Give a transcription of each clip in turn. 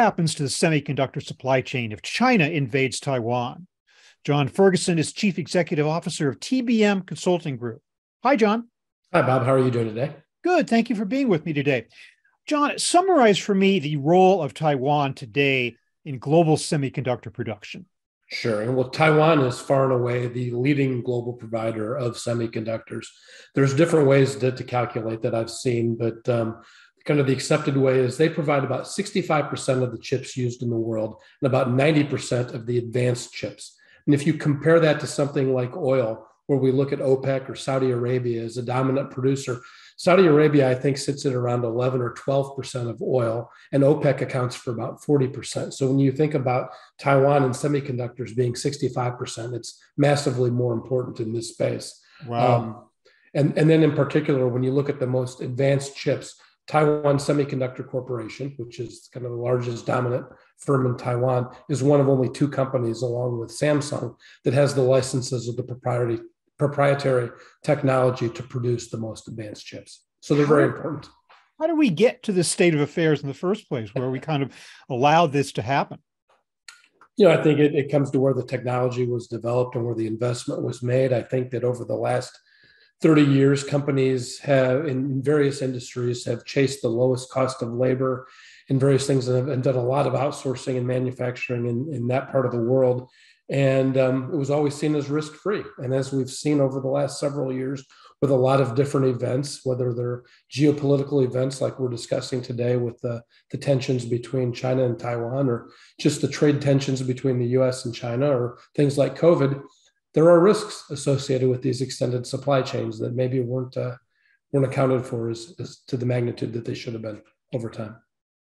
happens to the semiconductor supply chain if China invades Taiwan? John Ferguson is Chief Executive Officer of TBM Consulting Group. Hi, John. Hi, Bob. How are you doing today? Good. Thank you for being with me today. John, summarize for me the role of Taiwan today in global semiconductor production. Sure. And well, Taiwan is far and away the leading global provider of semiconductors. There's different ways to calculate that I've seen, but kind of the accepted way is they provide about 65% of the chips used in the world and about 90% of the advanced chips. And if you compare that to something like oil, where we look at OPEC or Saudi Arabia as a dominant producer, Saudi Arabia, I think, sits at around 11 or 12% of oil, and OPEC accounts for about 40%. So when you think about Taiwan and semiconductors being 65%, it's massively more important in this space. Wow. And then in particular, when you look at the most advanced chips, Taiwan Semiconductor Corporation, which is kind of the largest dominant firm in Taiwan, is one of only two companies, along with Samsung, that has the licenses of the proprietary technology to produce the most advanced chips. So they're very important. How do we get to this state of affairs in the first place where we kind of allow this to happen? You know, I think it comes to where the technology was developed and where the investment was made. I think that over the last 30 years, companies have in various industries have chased the lowest cost of labor in various things and done a lot of outsourcing and manufacturing in that part of the world. And it was always seen as risk-free. And as we've seen over the last several years with a lot of different events, whether they're geopolitical events like we're discussing today with the tensions between China and Taiwan, or just the trade tensions between the US and China, or things like COVID, there are risks associated with these extended supply chains that maybe weren't accounted for as to the magnitude that they should have been over time.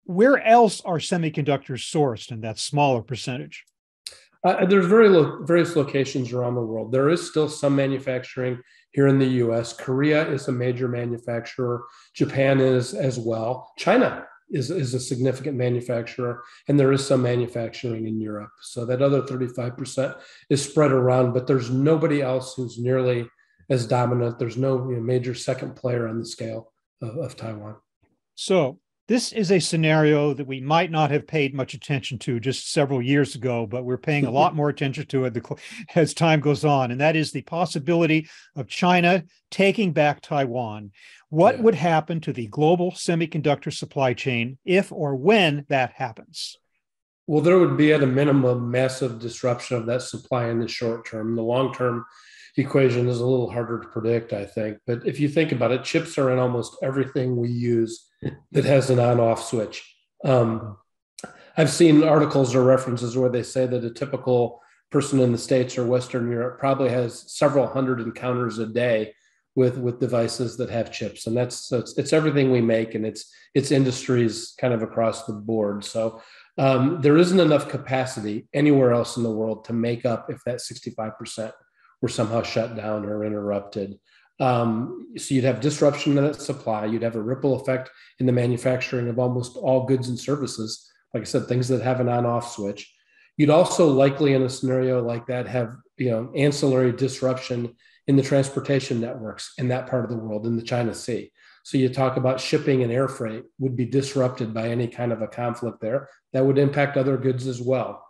Where else are semiconductors sourced in that smaller percentage? There's various locations around the world. There is still some manufacturing here in the U.S. Korea is a major manufacturer. Japan is as well. China is a significant manufacturer, and there is some manufacturing in Europe. So that other 35% is spread around, but there's nobody else who's nearly as dominant. There's no major second player on the scale of Taiwan. So this is a scenario that we might not have paid much attention to just several years ago, but we're paying a lot more attention to it as time goes on. And that is the possibility of China taking back Taiwan. What would happen to the global semiconductor supply chain if or when that happens? Well, there would be at a minimum massive disruption of that supply in the short term. The long term equation is a little harder to predict, I think. But if you think about it, chips are in almost everything we use that has an on-off switch. I've seen articles or references where they say that a typical person in the States or Western Europe probably has several hundred encounters a day with devices that have chips. And it's everything we make, and it's industries kind of across the board. So there isn't enough capacity anywhere else in the world to make up if that 65% were somehow shut down or interrupted. So you'd have disruption in that supply. You'd have a ripple effect in the manufacturing of almost all goods and services. Like I said, things that have an on-off switch. You'd also likely in a scenario like that have ancillary disruption in the transportation networks in that part of the world, in the China Sea. So you talk about shipping and air freight would be disrupted by any kind of a conflict there. That would impact other goods as well.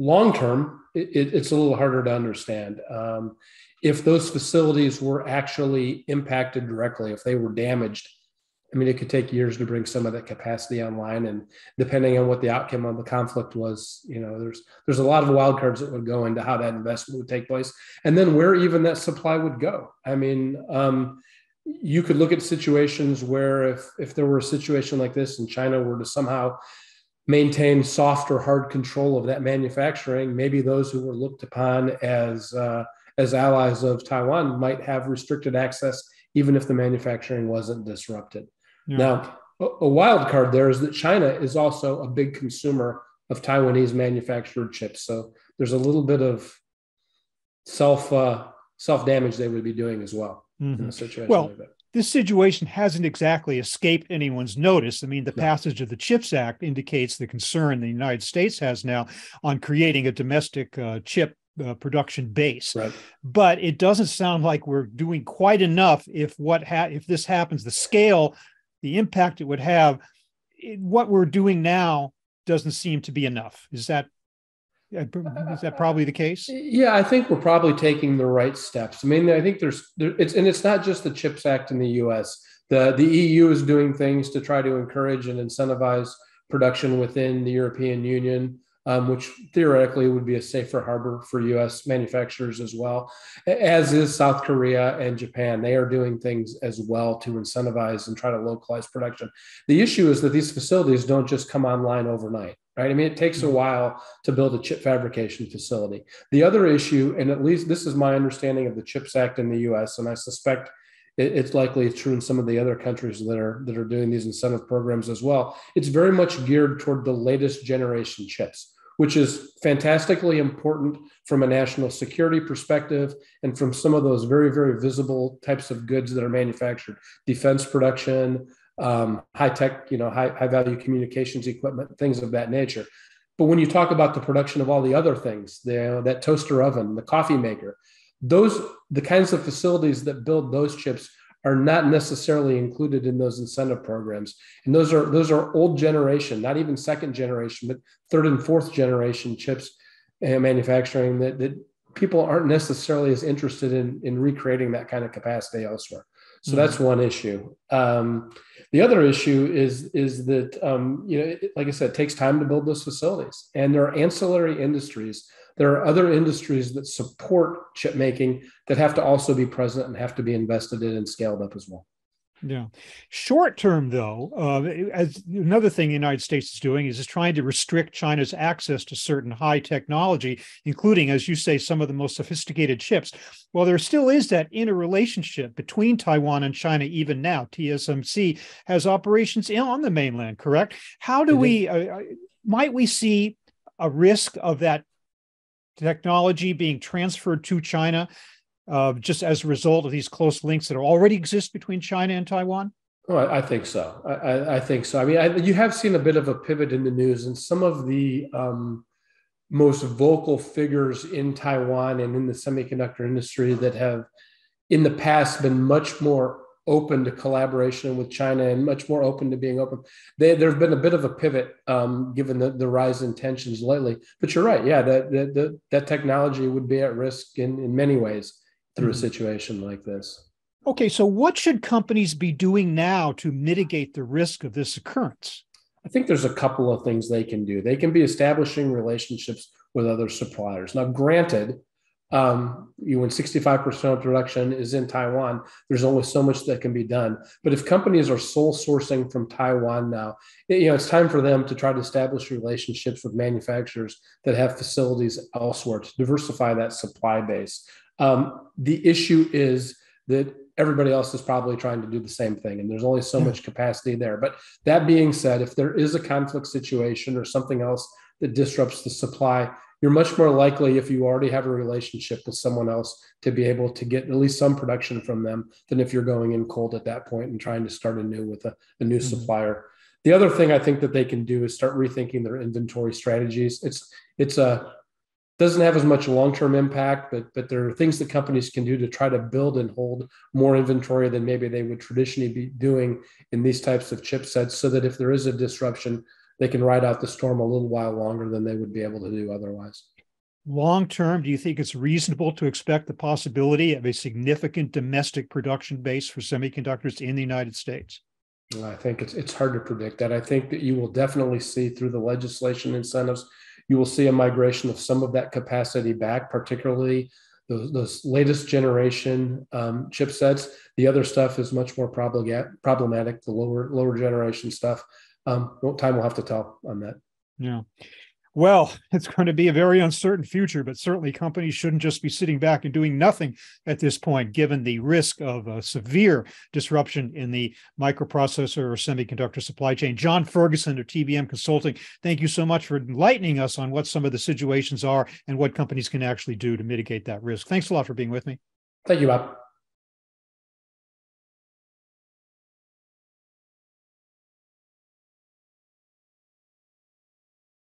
Long-term, it's a little harder to understand. If those facilities were actually impacted directly, if they were damaged, I mean, it could take years to bring some of that capacity online. And depending on what the outcome of the conflict was, there's a lot of wild cards that would go into how that investment would take place, and then where even that supply would go. I mean, you could look at situations where if there were a situation like this and China were to somehow maintain soft or hard control of that manufacturing, maybe those who were looked upon as allies of Taiwan might have restricted access, even if the manufacturing wasn't disrupted. Yeah. Now, a wild card there is that China is also a big consumer of Taiwanese manufactured chips. So there's a little bit of self damage they would be doing as well. Mm-hmm. In a situation like that. This situation hasn't exactly escaped anyone's notice. I mean, the passage of the CHIPS Act indicates the concern the United States has now on creating a domestic chip production base. Right. But it doesn't sound like we're doing quite enough if this happens, the scale, the impact it would have what we're doing now doesn't seem to be enough. Is that probably the case? Yeah, I think we're probably taking the right steps. I mean, I think it's not just the CHIPS Act in the U.S. The EU is doing things to try to encourage and incentivize production within the European Union, which theoretically would be a safer harbor for U.S. manufacturers as well, as is South Korea and Japan. They are doing things as well to incentivize and try to localize production. The issue is that these facilities don't just come online overnight, right? I mean, it takes a while to build a chip fabrication facility. The other issue, and at least this is my understanding of the CHIPS Act in the U.S., and I suspect it's likely true in some of the other countries that are doing these incentive programs as well, it's very much geared toward the latest generation chips, which is fantastically important from a national security perspective and from some of those very, very visible types of goods that are manufactured, defense production, high-tech, high-value communications equipment, things of that nature. But when you talk about the production of all the other things, that toaster oven, the coffee maker, the kinds of facilities that build those chips are not necessarily included in those incentive programs. And those are old generation, not even second generation, but third and fourth generation chips and manufacturing that people aren't necessarily as interested in recreating that kind of capacity elsewhere. So that's one issue. The other issue is that, like I said, it takes time to build those facilities. And there are ancillary industries. There are other industries that support chip making that have to also be present and have to be invested in and scaled up as well. Yeah. Short term, though, as another thing the United States is doing is trying to restrict China's access to certain high technology, including, as you say, some of the most sophisticated chips. Well, there still is that interrelationship between Taiwan and China even now. TSMC has operations on the mainland, correct? How do we, might we see a risk of that technology being transferred to China just as a result of these close links that already exist between China and Taiwan? Oh, I think so. I think so. I mean, you have seen a bit of a pivot in the news, and some of the most vocal figures in Taiwan and in the semiconductor industry that have in the past been much more open to collaboration with China and much more open to being open. There's been a bit of a pivot given the rise in tensions lately, but you're right. Yeah, that technology would be at risk in many ways through a situation like this. Okay, so what should companies be doing now to mitigate the risk of this occurrence? I think there's a couple of things they can do. They can be establishing relationships with other suppliers. Now, granted, when 65% of production is in Taiwan, there's only so much that can be done. But if companies are sole sourcing from Taiwan now, it's time for them to try to establish relationships with manufacturers that have facilities elsewhere to diversify that supply base. The issue is that everybody else is probably trying to do the same thing, and there's only so much capacity there. But that being said, if there is a conflict situation or something else that disrupts the supply, you're much more likely, if you already have a relationship with someone else, to be able to get at least some production from them than if you're going in cold at that point and trying to start anew with a new supplier. The other thing I think that they can do is start rethinking their inventory strategies. It doesn't have as much long-term impact, but there are things that companies can do to try to build and hold more inventory than maybe they would traditionally be doing in these types of chipsets, so that if there is a disruption, they can ride out the storm a little while longer than they would be able to do otherwise. Long term, do you think it's reasonable to expect the possibility of a significant domestic production base for semiconductors in the United States? Well, I think it's hard to predict that. I think that you will definitely see through the legislation incentives, you will see a migration of some of that capacity back, particularly those latest generation chipsets. The other stuff is much more problematic, the lower generation stuff. Time will have to tell on that. Yeah. Well, it's going to be a very uncertain future, but certainly companies shouldn't just be sitting back and doing nothing at this point, given the risk of a severe disruption in the microprocessor or semiconductor supply chain. John Ferguson of TBM Consulting, thank you so much for enlightening us on what some of the situations are and what companies can actually do to mitigate that risk. Thanks a lot for being with me. Thank you, Bob.